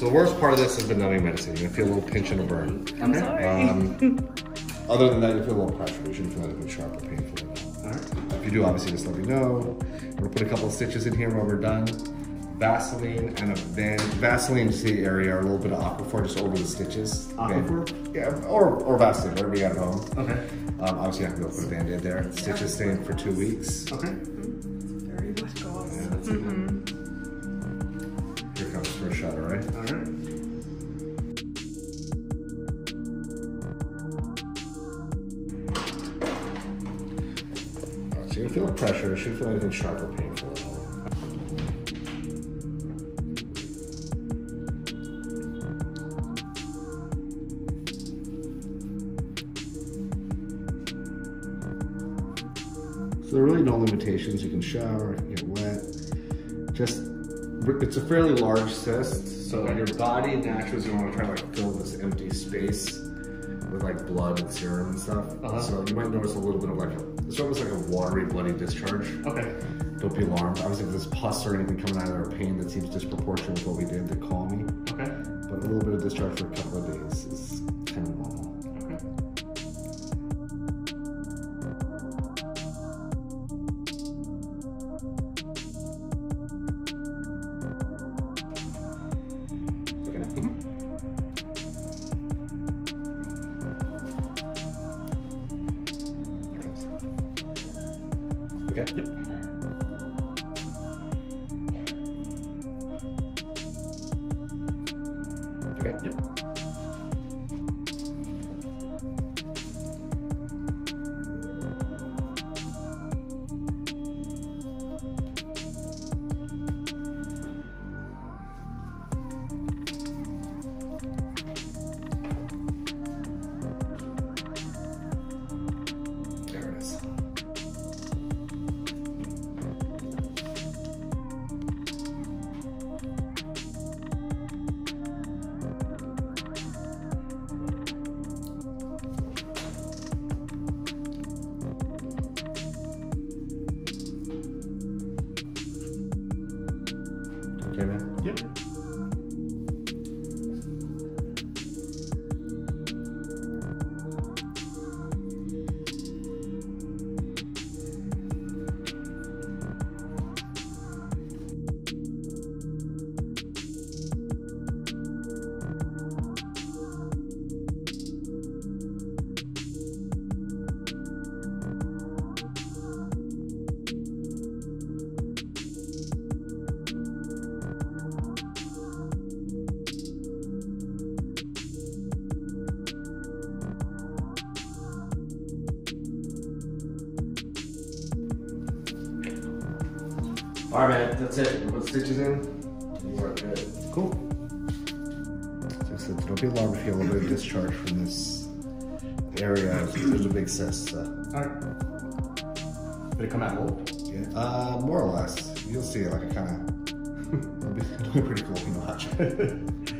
So the worst part of this is numbing medicine. You're gonna feel a little pinch and a burn. I'm sorry. Other than that, you feel a little pressure. You shouldn't feel anything sharp or painful. All right. If you do, obviously, just let me know. We're gonna put a couple of stitches in here when we're done. Vaseline and a Vaseline to the area, or a little bit of Aquaphor just over the stitches. Aquaphor? Yeah, or Vaseline, whatever you got at home. Okay. Obviously, I can go put a Band-Aid there. Stitches stay in for 2 weeks. Okay. Very much goes. Yeah, Here it comes for a shot, all right? All right. So you feel pressure. You shouldn't feel anything sharp or painful at all. So there are really no limitations. You can shower, get wet. Just, it's a fairly large cyst, so your body naturally is going to want to try to fill this empty space with blood and serum and stuff. So you might notice a little bit of it's almost like a watery, bloody discharge. Okay. Don't be alarmed. Obviously, if there's pus or anything coming out of their pain that seems disproportionate with what we did, then call me. Okay. But a little bit of discharge for a couple of days is kind of normal. Okay. Yep. Okay. Yep. There it is. Yep. All right, man, that's it. Put stitches in. You are good. Cool. So I said, don't be alarmed if you have a little bit of discharge from this area. There's a big cyst. All right. Did it come out old? Yeah. More or less. You'll see it, it'll be pretty cool when you watch it.